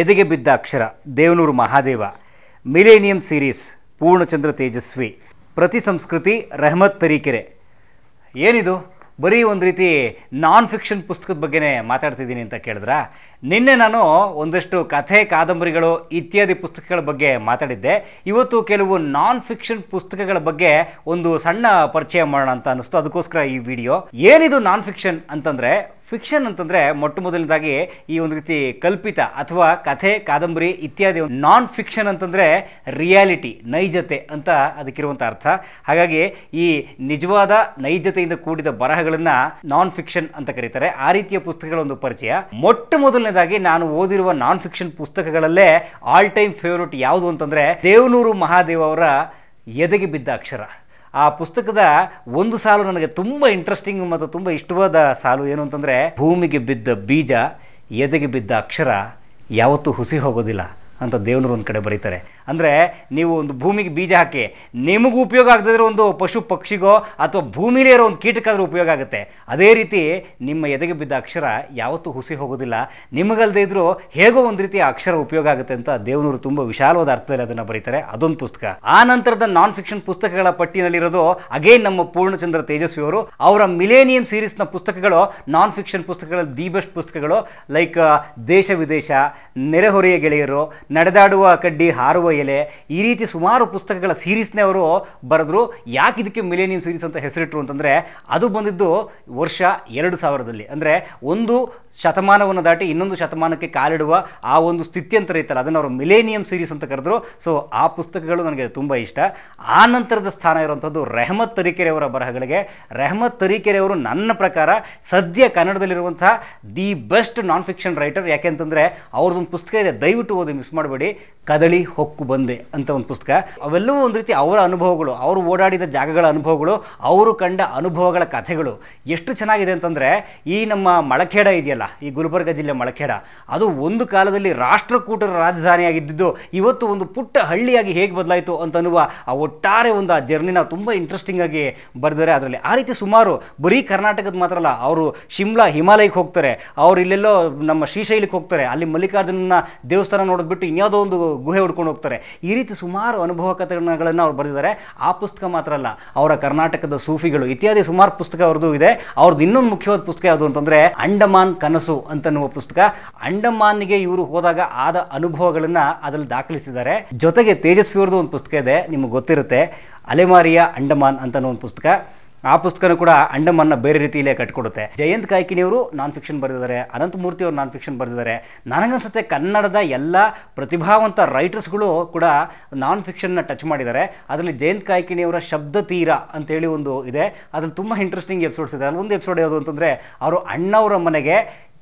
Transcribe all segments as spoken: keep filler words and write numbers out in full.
ಎದೆಗೆ ಬಿದ್ದ ಅಕ್ಷರ ದೇವನೂರು ಮಹಾದೇವ, ಮಿಲೇನಿಯಂ ಸೀರೀಸ್ ಪೂರ್ಣಚಂದ್ರ ತೇಜಸ್ವಿ, ಪ್ರತಿ ಸಂಸ್ಕೃತಿ ರೆಹಮತ್ ತರೀಕೆರೆ. ಏನಿದು ಬರೀ ಒಂದು ರೀತಿ ನಾನ್ ಫಿಕ್ಷನ್ ಪುಸ್ತಕದ ಬಗ್ಗೆನೇ ಮಾತಾಡ್ತಿದ್ದೀನಿ ಅಂತ ಕೇಳಿದ್ರಾ? ನಿನ್ನೆ ನಾನು ಒಂದಷ್ಟು ಕಥೆ, ಕಾದಂಬರಿಗಳು ಇತ್ಯಾದಿ ಪುಸ್ತಕಗಳ ಬಗ್ಗೆ ಮಾತಾಡಿದ್ದೆ. ಇವತ್ತು ಕೆಲವು ನಾನ್ ಫಿಕ್ಷನ್ ಪುಸ್ತಕಗಳ ಬಗ್ಗೆ ಒಂದು ಸಣ್ಣ ಪರಿಚಯ ಮಾಡೋಣ ಅಂತ ಅನ್ನಿಸ್ತು, ಅದಕ್ಕೋಸ್ಕರ ಈ ವಿಡಿಯೋ. ಏನಿದು ನಾನ್ ಫಿಕ್ಷನ್ ಅಂತಂದರೆ, ಫಿಕ್ಷನ್ ಅಂತಂದರೆ ಮೊಟ್ಟ ಮೊದಲನೇದಾಗಿ ಈ ಒಂದು ರೀತಿ ಕಲ್ಪಿತ ಅಥವಾ ಕಥೆ, ಕಾದಂಬರಿ ಇತ್ಯಾದಿ. ನಾನ್ ಫಿಕ್ಷನ್ ಅಂತಂದರೆ ರಿಯಾಲಿಟಿ, ನೈಜತೆ ಅಂತ ಅದಕ್ಕಿರುವಂಥ ಅರ್ಥ. ಹಾಗಾಗಿ ಈ ನಿಜವಾದ ನೈಜತೆಯಿಂದ ಕೂಡಿದ ಬರಹಗಳನ್ನು ನಾನ್ ಫಿಕ್ಷನ್ ಅಂತ ಕರೀತಾರೆ. ಆ ರೀತಿಯ ಪುಸ್ತಕಗಳ ಒಂದು ಪರಿಚಯ. ಮೊಟ್ಟ ಮೊದಲನೇದಾಗಿ ನಾನು ಓದಿರುವ ನಾನ್ ಫಿಕ್ಷನ್ ಪುಸ್ತಕಗಳಲ್ಲೇ ಆಲ್ ಟೈಮ್ ಫೇವ್ರೇಟ್ ಯಾವುದು ಅಂತಂದರೆ ದೇವನೂರು ಮಹಾದೇವ ಅವರ ಎದೆಗೆ ಬಿದ್ದ ಅಕ್ಷರ. ಆ ಪುಸ್ತಕದ ಒಂದು ಸಾಲು ನನಗೆ ತುಂಬ ಇಂಟ್ರೆಸ್ಟಿಂಗ್ ಮತ್ತು ತುಂಬ ಇಷ್ಟವಾದ ಸಾಲು ಏನು ಅಂತಂದರೆ, ಭೂಮಿಗೆ ಬಿದ್ದ ಬೀಜ ಎದೆಗೆ ಬಿದ್ದ ಅಕ್ಷರ ಯಾವತ್ತೂ ಹುಸಿ ಹೋಗೋದಿಲ್ಲ ಅಂತ ದೇವನೂರು ಒಂದು ಕಡೆ ಬರೀತಾರೆ. ಅಂದರೆ ನೀವು ಒಂದು ಭೂಮಿಗೆ ಬೀಜ ಹಾಕಿ, ನಿಮಗೂ ಉಪಯೋಗ ಆಗದಿರೋ ಒಂದು ಪಶು ಪಕ್ಷಿಗೋ ಅಥವಾ ಭೂಮಿಲೇ ಇರೋ ಒಂದು ಕೀಟಕ್ಕಾದರೂ ಉಪಯೋಗ ಆಗುತ್ತೆ. ಅದೇ ರೀತಿ ನಿಮ್ಮ ಎದೆಗೆ ಬಿದ್ದ ಅಕ್ಷರ ಯಾವತ್ತೂ ಹುಸಿ ಹೋಗೋದಿಲ್ಲ, ನಿಮಗಲ್ಲದೆ ಇದ್ರೂ ಹೇಗೋ ಒಂದು ರೀತಿ ಆ ಅಕ್ಷರ ಉಪಯೋಗ ಆಗುತ್ತೆ ಅಂತ ದೇವನೂರು ತುಂಬ ವಿಶಾಲವಾದ ಅರ್ಥದಲ್ಲಿ ಅದನ್ನು ಬರೀತಾರೆ. ಅದೊಂದು ಪುಸ್ತಕ. ಆ ನಂತರದ ನಾನ್ ಫಿಕ್ಷನ್ ಪುಸ್ತಕಗಳ ಪಟ್ಟಿನಲ್ಲಿರೋದು ಅಗೇನ್ ನಮ್ಮ ಪೂರ್ಣಚಂದ್ರ ತೇಜಸ್ವಿ ಅವರು. ಅವರ ಮಿಲೇನಿಯಂ ಸೀರೀಸ್ನ ಪುಸ್ತಕಗಳು ನಾನ್ ಫಿಕ್ಷನ್ ಪುಸ್ತಕಗಳ ದಿ ಬೆಸ್ಟ್ ಪುಸ್ತಕಗಳು. ಲೈಕ್ ದೇಶ ವಿದೇಶ, ನೆರೆಹೊರೆಯ ಗೆಳೆಯರು, ನಡೆದಾಡುವ ಕಡ್ಡಿ ಹಾರುವ ಎಲೆ, ಈ ರೀತಿ ಸುಮಾರು ಪುಸ್ತಕಗಳ ಸೀರೀಸ್ನೇ ಅವರು ಬರೆದ್ರು. ಯಾಕೆ ಇದಕ್ಕೆ ಮಿಲೇನಿಯಂ ಸೀರೀಸ್ ಅಂತ ಹೆಸರಿಟ್ಟರು ಅಂತಂದರೆ, ಅದು ಬಂದಿದ್ದು ವರ್ಷ ಎರಡು ಸಾವಿರದಲ್ಲಿ. ಅಂದರೆ ಒಂದು ಶತಮಾನವನ್ನು ದಾಟಿ ಇನ್ನೊಂದು ಶತಮಾನಕ್ಕೆ ಕಾಲಿಡುವ ಆ ಒಂದು ಸ್ಥಿತ್ಯಂತರ ಇತ್ತಲ್ಲ, ಅದನ್ನು ಅವರು ಮಿಲೇನಿಯಂ ಸೀರೀಸ್ ಅಂತ ಕರೆದ್ರು. ಸೊ ಆ ಪುಸ್ತಕಗಳು ನನಗೆ ತುಂಬ ಇಷ್ಟ. ಆ ನಂತರದ ಸ್ಥಾನ ಇರುವಂಥದ್ದು ರೆಹಮತ್ ತರೀಕೆರೆ ಅವರ ಬರಹಗಳಿಗೆ. ರೆಹಮತ್ ತರೀಕೆರೆ ಅವರು ನನ್ನ ಪ್ರಕಾರ ಸದ್ಯ ಕನ್ನಡದಲ್ಲಿರುವಂಥ the best non fiction writer. ಯಾಕೆಂತಂದರೆ ಅವ್ರದ್ದೊಂದು ಪುಸ್ತಕ ಇದೆ, ದಯವಿಟ್ಟು ಓದಿ, ಮಿಸ್ ಮಾಡಬೇಡಿ, ಕದಳಿ ಹೊಕ್ಕು ಬಂದೆ ಅಂತ ಒಂದು ಪುಸ್ತಕ. ಅವೆಲ್ಲವೂ ಒಂದು ರೀತಿ ಅವರ ಅನುಭವಗಳು, ಅವರು ಓಡಾಡಿದ ಜಾಗಗಳ ಅನುಭವಗಳು, ಅವರು ಕಂಡ ಅನುಭವಗಳ ಕಥೆಗಳು. ಎಷ್ಟು ಚೆನ್ನಾಗಿದೆ ಅಂತಂದರೆ, ಈ ನಮ್ಮ ಮಳಖೇಡ ಇದೆಯಲ್ಲ, ಈ ಗುಲ್ಬರ್ಗ ಜಿಲ್ಲೆ ಮಳಖೇಡ, ಅದು ಒಂದು ಕಾಲದಲ್ಲಿ ರಾಷ್ಟ್ರಕೂಟರ ರಾಜಧಾನಿಯಾಗಿದ್ದು ಇವತ್ತು ಒಂದು ಪುಟ್ಟ ಹಳ್ಳಿಯಾಗಿ ಹೇಗೆ ಬದಲಾಯಿತು ಅಂತನ್ನುವ ಆ ಒಟ್ಟಾರೆ ಒಂದು ಆ ಜರ್ನಿನ ತುಂಬ ಇಂಟ್ರೆಸ್ಟಿಂಗ್ ಆಗಿ ಬರೆದರೆ ಅದರಲ್ಲಿ. ಆ ರೀತಿ ಸುಮಾರು, ಬರೀ ಕರ್ನಾಟಕದ ಮಾತ್ರ ಅಲ್ಲ, ಅವರು ಶಿಮ್ಲಾ ಹಿಮಾಲಯಕ್ಕೆ ಹೋಗ್ತಾರೆ, ಅವರು ಇಲ್ಲೆಲ್ಲೋ ನಮ್ಮ ಶ್ರೀಶೈಲಕ್ಕೆ ಹೋಗ್ತಾರೆ, ಅಲ್ಲಿ ಮಲ್ಲಿಕಾರ್ಜುನನ ದೇವಸ್ಥಾನ ನೋಡಿದ್ಬಿಟ್ಟು ಇನ್ಯಾವುದೋ ಒಂದು ಗುಹೆ ಹುಡ್ಕೊಂಡು ಹೋಗ್ತಾರೆ. ಈ ರೀತಿ ಸುಮಾರು ಅನುಭವ ಕಥನಗಳನ್ನು ಅವ್ರು ಬರೆದಿದ್ದಾರೆ. ಆ ಪುಸ್ತಕ ಮಾತ್ರ ಅಲ್ಲ, ಅವರ ಕರ್ನಾಟಕದ ಸೂಫಿಗಳು ಇತ್ಯಾದಿ ಸುಮಾರು ಪುಸ್ತಕ ಅವ್ರದ್ದು ಇದೆ. ಅವ್ರದ್ದು ಇನ್ನೊಂದು ಮುಖ್ಯವಾದ ಪುಸ್ತಕ ಯಾವುದು ಅಂತಂದರೆ ಅಂಡಮಾನ್ ಕನಸು ಅಂತನ್ನುವ ಪುಸ್ತಕ. ಅಂಡಮಾನ್ಗೆ ಇವರು ಹೋದಾಗ ಆದ ಅನುಭವಗಳನ್ನು ಅದರಲ್ಲಿ ದಾಖಲಿಸಿದ್ದಾರೆ. ಜೊತೆಗೆ ತೇಜಸ್ವಿ ಅವ್ರದ್ದು ಒಂದು ಪುಸ್ತಕ ಇದೆ, ನಿಮಗೆ ಗೊತ್ತಿರುತ್ತೆ, ಅಲೆಮಾರಿಯ ಅಂಡಮಾನ್ ಅಂತನೋ ಒಂದು ಪುಸ್ತಕ. ಆ ಪುಸ್ತಕನೂ ಕೂಡ ಅಂಡಮಾನ್ನ ಬೇರೆ ರೀತಿಯಲ್ಲೇ ಕಟ್ಕೊಡುತ್ತೆ. ಜಯಂತ್ ಕಾಯ್ಕಿನಿಯವರು ನಾನ್ ಫಿಕ್ಷನ್ ಬರೆದಿದ್ದಾರೆ, ಅನಂತಮೂರ್ತಿ ಅವರು ನಾನ್ ಫಿಕ್ಷನ್ ಬರೆದಿದ್ದಾರೆ. ನನಗನ್ಸುತ್ತೆ ಕನ್ನಡದ ಎಲ್ಲ ಪ್ರತಿಭಾವಂತ ರೈಟರ್ಸ್ಗಳು ಕೂಡ ನಾನ್ ಫಿಕ್ಷನ್ನ ಟಚ್ ಮಾಡಿದ್ದಾರೆ. ಅದರಲ್ಲಿ ಜಯಂತ್ ಕಾಯ್ಕಿಣಿಯವರ ಶಬ್ದ ತೀರ ಅಂತೇಳಿ ಒಂದು ಇದೆ, ಅದ್ರಲ್ಲಿ ತುಂಬ ಇಂಟ್ರೆಸ್ಟಿಂಗ್ ಎಪಿಸೋಡ್ಸ್ ಇದೆ. ಅದೊಂದು ಎಪಿಸೋಡ್ ಯಾವುದು ಅಂತಂದರೆ, ಅವರು ಅಣ್ಣವರ ಮನೆಗೆ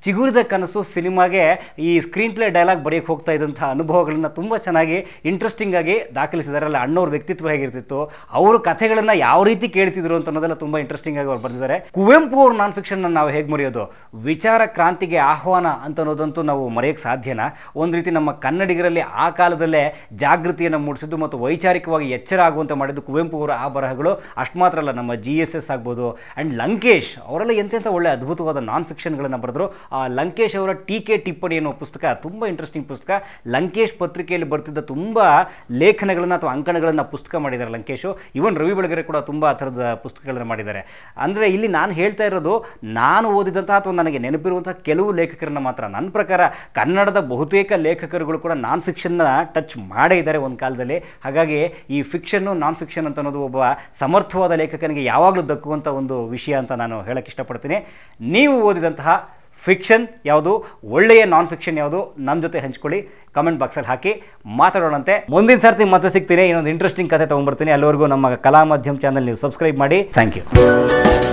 ಚಿಗುರಿದ ಕನಸು ಸಿನಿಮಾಗೆ ಈ ಸ್ಕ್ರೀನ್ ಪ್ಲೇ ಡೈಲಾಗ್ ಬರೆಯೋಕ್ಕೆ ಹೋಗ್ತಾ ಇದ್ದಂಥ ಅನುಭವಗಳನ್ನು ತುಂಬ ಚೆನ್ನಾಗಿ ಇಂಟ್ರೆಸ್ಟಿಂಗ್ ಆಗಿ ದಾಖಲಿಸಿದ್ದಾರೆ. ಅಲ್ಲ ಅಣ್ಣವ್ರ ವ್ಯಕ್ತಿತ್ವ ಹೇಗಿರ್ತಿತ್ತು, ಅವರು ಕಥೆಗಳನ್ನು ಯಾವ ರೀತಿ ಕೇಳ್ತಿದ್ರು ಅಂತ ಅನ್ನೋದೆಲ್ಲ ತುಂಬ ಇಂಟ್ರೆಸ್ಟಿಂಗ್ ಆಗಿ ಅವ್ರು ಬರೆದಿದ್ದಾರೆ. ಕುವೆಂಪು ಅವ್ರ ನಾನ್ ಫಿಕ್ಷನ್ನ ನಾವು ಹೇಗೆ ಮರೆಯೋದು? ವಿಚಾರ ಕ್ರಾಂತಿಗೆ ಆಹ್ವಾನ ಅಂತ ಅನ್ನೋದಂತೂ ನಾವು ಮರೆಯೋಕ್ಕೆ ಸಾಧ್ಯನಾ? ಒಂದು ರೀತಿ ನಮ್ಮ ಕನ್ನಡಿಗರಲ್ಲಿ ಆ ಕಾಲದಲ್ಲೇ ಜಾಗೃತಿಯನ್ನು ಮೂಡಿಸಿದ್ದು ಮತ್ತು ವೈಚಾರಿಕವಾಗಿ ಎಚ್ಚರ ಆಗುವಂತೆ ಮಾಡಿದ್ದು ಕುವೆಂಪು ಅವರ ಆ ಬರಹಗಳು. ಅಷ್ಟು ಮಾತ್ರ ಅಲ್ಲ, ನಮ್ಮ ಜಿ ಎಸ್ ಎಸ್ ಆಗ್ಬೋದು ಆ್ಯಂಡ್ ಲಂಕೇಶ್ ಅವರೆಲ್ಲ ಎಂತೆಂಥ ಒಳ್ಳೆ ಅದ್ಭುತವಾದ ನಾನ್ ಫಿಕ್ಷನ್ಗಳನ್ನು ಬರೆದರು. ಲಂಕೇಶ್ ಅವರ ಟೀಕೆ ಟಿಪ್ಪಣಿ ಅನ್ನೋ ಪುಸ್ತಕ ತುಂಬ ಇಂಟ್ರೆಸ್ಟಿಂಗ್ ಪುಸ್ತಕ. ಲಂಕೇಶ್ ಪತ್ರಿಕೆಯಲ್ಲಿ ಬರ್ತಿದ್ದ ತುಂಬ ಲೇಖನಗಳನ್ನು ಅಥವಾ ಅಂಕಣಗಳನ್ನು ಪುಸ್ತಕ ಮಾಡಿದ್ದಾರೆ ಲಂಕೇಶು. ಇವನ್ ರವಿ ಬೆಳಗೆರೆ ಕೂಡ ತುಂಬ ಆ ಥರದ ಪುಸ್ತಕಗಳನ್ನು ಮಾಡಿದ್ದಾರೆ. ಅಂದರೆ ಇಲ್ಲಿ ನಾನು ಹೇಳ್ತಾ ಇರೋದು ನಾನು ಓದಿದಂತಹ ಅಥವಾ ನನಗೆ ನೆನಪಿರುವಂತಹ ಕೆಲವು ಲೇಖಕರನ್ನ ಮಾತ್ರ. ನನ್ನ ಪ್ರಕಾರ ಕನ್ನಡದ ಬಹುತೇಕ ಲೇಖಕರುಗಳು ಕೂಡ ನಾನ್ ಫಿಕ್ಷನ್ನ ಟಚ್ ಮಾಡೇ ಇದ್ದಾರೆ ಒಂದು ಕಾಲದಲ್ಲಿ. ಹಾಗಾಗಿ ಈ ಫಿಕ್ಷನ್ನು ನಾನ್ ಫಿಕ್ಷನ್ ಅಂತ ಅನ್ನೋದು ಒಬ್ಬ ಸಮರ್ಥವಾದ ಲೇಖಕನಿಗೆ ಯಾವಾಗಲೂ ದಕ್ಕುವಂಥ ಒಂದು ವಿಷಯ ಅಂತ ನಾನು ಹೇಳಕ್ಕೆ ಇಷ್ಟಪಡ್ತೀನಿ. ನೀವು ಓದಿದಂತಹ ಫಿಕ್ಷನ್ ಯಾವುದು, ಒಳ್ಳೆಯ ನಾನ್ ಫಿಕ್ಷನ್ ಯಾವುದು, ನಮ್ಮ ಜೊತೆ ಹಂಚ್ಕೊಳ್ಳಿ, ಕಮೆಂಟ್ ಬಾಕ್ಸಲ್ಲಿ ಹಾಕಿ, ಮಾತಾಡೋಣಂತೆ. ಮುಂದಿನ ಸರ್ತಿ ಮತ್ತೆ ಸಿಗ್ತೀನಿ, ಇನ್ನೊಂದು ಇಂಟ್ರೆಸ್ಟಿಂಗ್ ಕಥೆ ತೊಗೊಂಡ್ಬರ್ತೀನಿ. ಅಲ್ಲಿವರೆಗೂ ನಮ್ಮ ಕಲಾಮಾಧ್ಯಮ ಚಾನಲ್ ನೀವು ಸಬ್ಸ್ಕ್ರೈಬ್ ಮಾಡಿ. Thank you.